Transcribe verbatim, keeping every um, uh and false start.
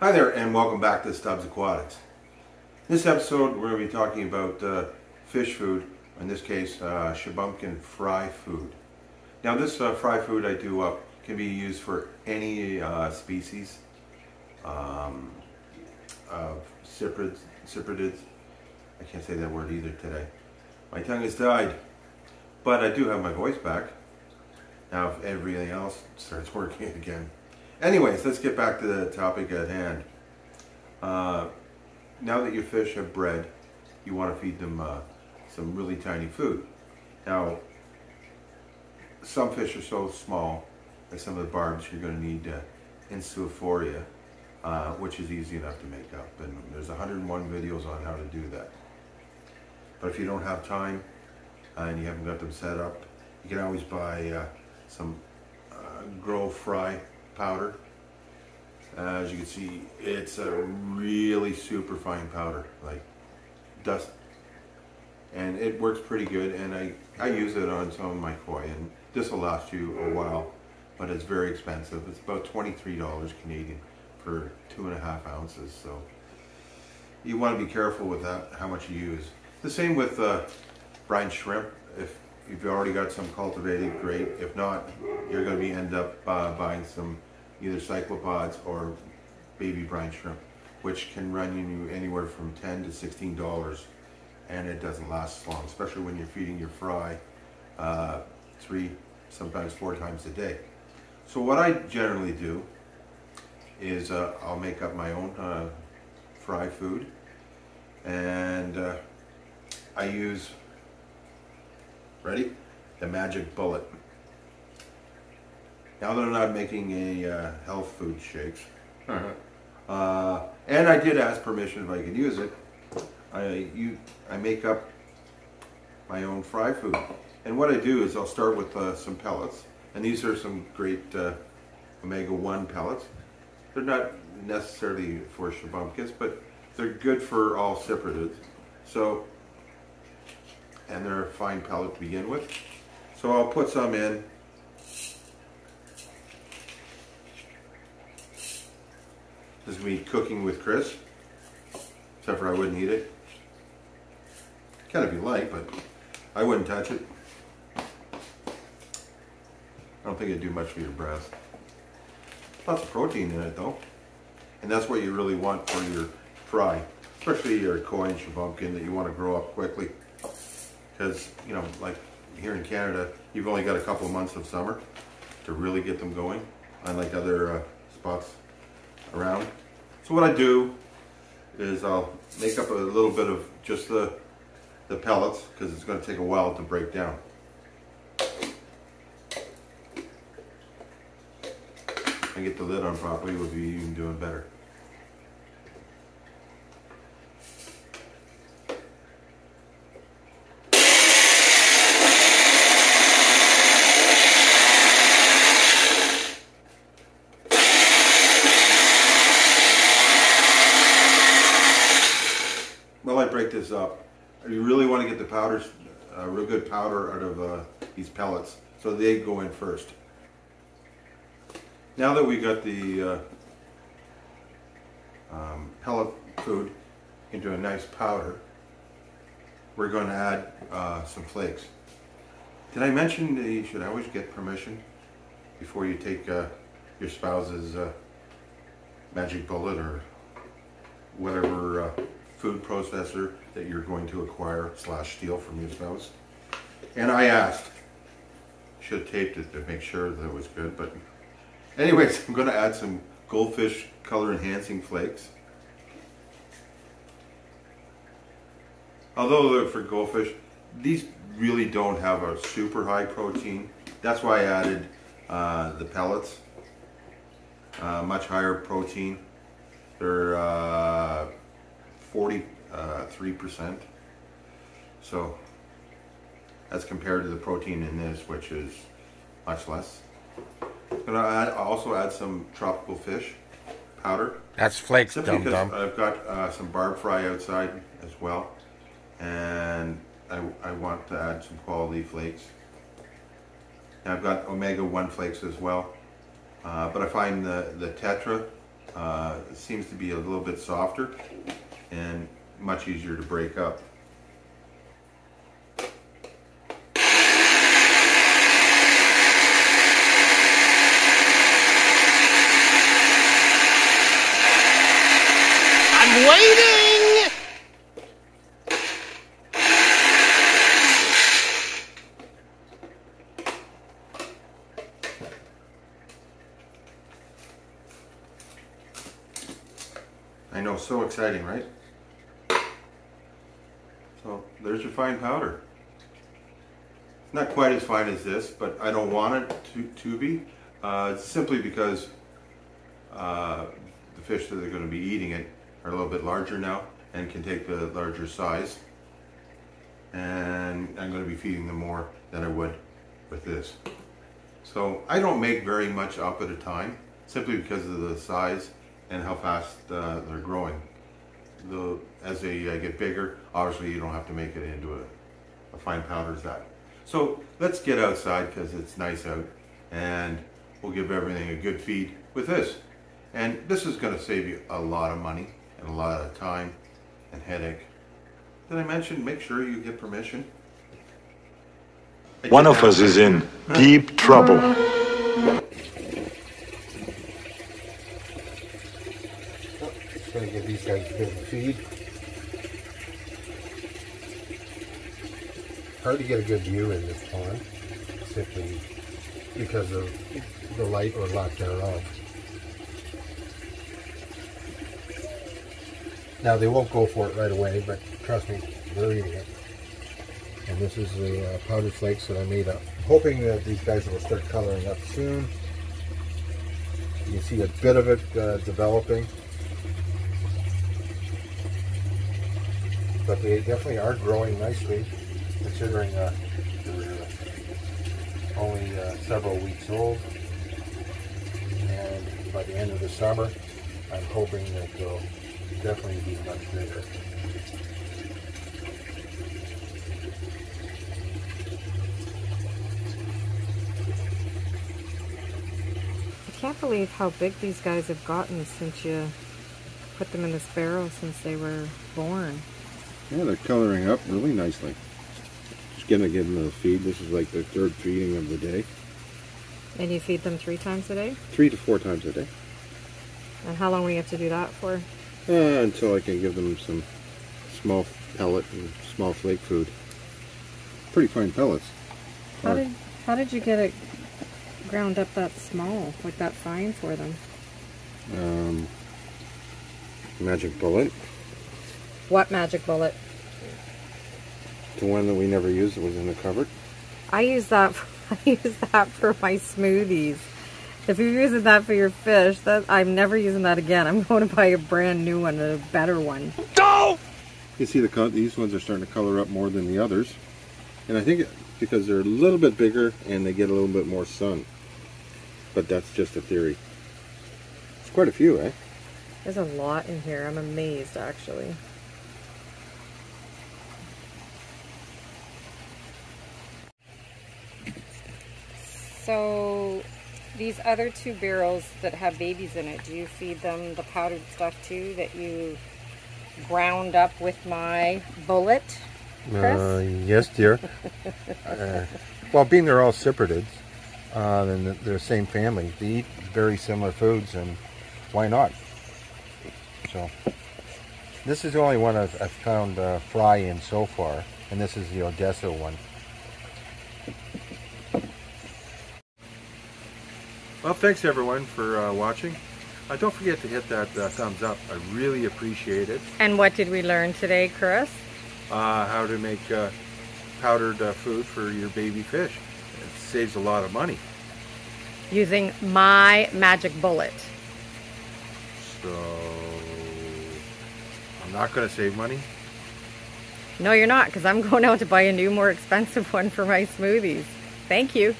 Hi there, and welcome back to Stubbs Aquatics. In this episode we're going to be talking about uh, fish food, in this case uh, Shubunkin fry food. Now this uh, fry food I do up uh, can be used for any uh, species um, of cyprids, cyprids. I can't say that word either today. My tongue has died, but I do have my voice back. Now if everything else starts working again. Anyways, let's get back to the topic at hand. Uh, now that your fish have bred, you want to feed them uh, some really tiny food. Now, some fish are so small, like some of the barbs, you're going to need uh, insuophoria, uh, which is easy enough to make up. And there's one hundred and one videos on how to do that. But if you don't have time uh, and you haven't got them set up, you can always buy uh, some uh, grow fry powder. Uh, as you can see, it's a really super fine powder, like dust, and it works pretty good, and I, I use it on some of my koi, and this will last you a while, but it's very expensive. It's about twenty-three dollars Canadian for two and a half ounces, so you want to be careful with that, how much you use. The same with uh, brine shrimp. If you've already got some cultivated, great. If not, you're going to be end up uh, buying some either cyclopods or baby brine shrimp, which can run you anywhere from ten to sixteen dollars, and it doesn't last long, especially when you're feeding your fry uh, three, sometimes four times a day. So what I generally do is uh, I'll make up my own uh, fry food, and uh, I use, ready, the Magic Bullet. Now that I'm not making a uh, health food shakes, uh-huh. uh, and I did ask permission if I could use it, I, you, I make up my own fry food. And what I do is I'll start with uh, some pellets, and these are some great uh, Omega One pellets. They're not necessarily for Shubunkins, but they're good for all cypridids. So, and they're a fine pellet to begin with. So I'll put some in. This is me cooking with Chris, except for I wouldn't eat it. Kind of be light, but I wouldn't touch it. I don't think it'd do much for your breath. Lots of protein in it though. And that's what you really want for your fry, especially your koi and Shubunkin that you want to grow up quickly. Because, you know, like here in Canada, you've only got a couple of months of summer to really get them going, unlike other uh, spots around. So what I do is I'll make up a little bit of just the, the pellets, because it's going to take a while to break down. If I get the lid on properly, we'll be even doing better. This up. You really want to get the powders, uh, real good powder out of uh, these pellets, so they go in first. Now that we got the uh, um, pellet food into a nice powder, we're going to add uh, some flakes. Did I mention that you should always get permission before you take uh, your spouse's uh, Magic Bullet or whatever uh, food processor that you're going to acquire slash steal from your spouse? And I asked, should have taped it to make sure that it was good, but anyways, I'm going to add some goldfish color enhancing flakes. Although for goldfish, these really don't have a super high protein. That's why I added uh, the pellets, uh, much higher protein. They're uh, forty-three percent, so that's compared to the protein in this, which is much less. I'm going to also add some tropical fish powder. That's flakes, dum dum. I've got uh, some barb fry outside as well, and I, I want to add some quality flakes. And I've got Omega One flakes as well, uh, but I find the, the Tetra Uh, it seems to be a little bit softer and much easier to break up. I'm waiting! I know, so exciting, right? So there's your fine powder. It's not quite as fine as this, but I don't want it to, to be, uh, simply because uh, the fish that are going to be eating it are a little bit larger now and can take the larger size, and I'm going to be feeding them more than I would with this. So I don't make very much up at a time, simply because of the size and how fast uh, they're growing. The, as they uh, get bigger, obviously you don't have to make it into a, a fine powder as that. So let's get outside because it's nice out, and we'll give everything a good feed with this. And this is going to save you a lot of money and a lot of time and headache. Did I mention make sure you get permission? One of us is in deep trouble. Trying to give these guys a bit of feed. Hard to get a good view in this pond, simply because of the light or lack thereof. Now they won't go for it right away, but trust me, they're eating it. And this is the uh, powdered flakes that I made up. I'm hoping that these guys will start coloring up soon. You can see a bit of it uh, developing. But they definitely are growing nicely, considering uh, they're only uh, several weeks old. And by the end of the summer, I'm hoping that they'll definitely be much bigger. I can't believe how big these guys have gotten since you put them in this barrel, since they were born. Yeah, they're coloring up really nicely. Just gonna give them a feed. This is like their third feeding of the day. And you feed them three times a day? Three to four times a day. And how long will you have to do that for? Uh, until I can give them some small pellet and small flake food. Pretty fine pellets. How did, how did you get it ground up that small, like that fine for them? Um, Magic Bullet. What Magic Bullet? The one that we never used that was in the cupboard. I use that for, I use that for my smoothies. If you're using that for your fish, that, I'm never using that again. I'm going to buy a brand new one, a better one. No! You see, the these ones are starting to color up more than the others. And I think because they're a little bit bigger and they get a little bit more sun. But that's just a theory. It's quite a few, eh? There's a lot in here. I'm amazed, actually. So these other two barrels that have babies in it, do you feed them the powdered stuff too that you ground up with my bullet, Chris? Uh, yes, dear. uh, well, being they're all separated uh, and they're the same family, they eat very similar foods, and why not? So this is the only one I've, I've found uh, fry in so far, and this is the Odessa one. Well, thanks everyone for uh, watching. Uh, don't forget to hit that uh, thumbs up. I really appreciate it. And what did we learn today, Chris? Uh, how to make uh, powdered uh, food for your baby fish. It saves a lot of money. Using my Magic Bullet. So I'm not going to save money? No, you're not, because I'm going out to buy a new, more expensive one for my smoothies. Thank you.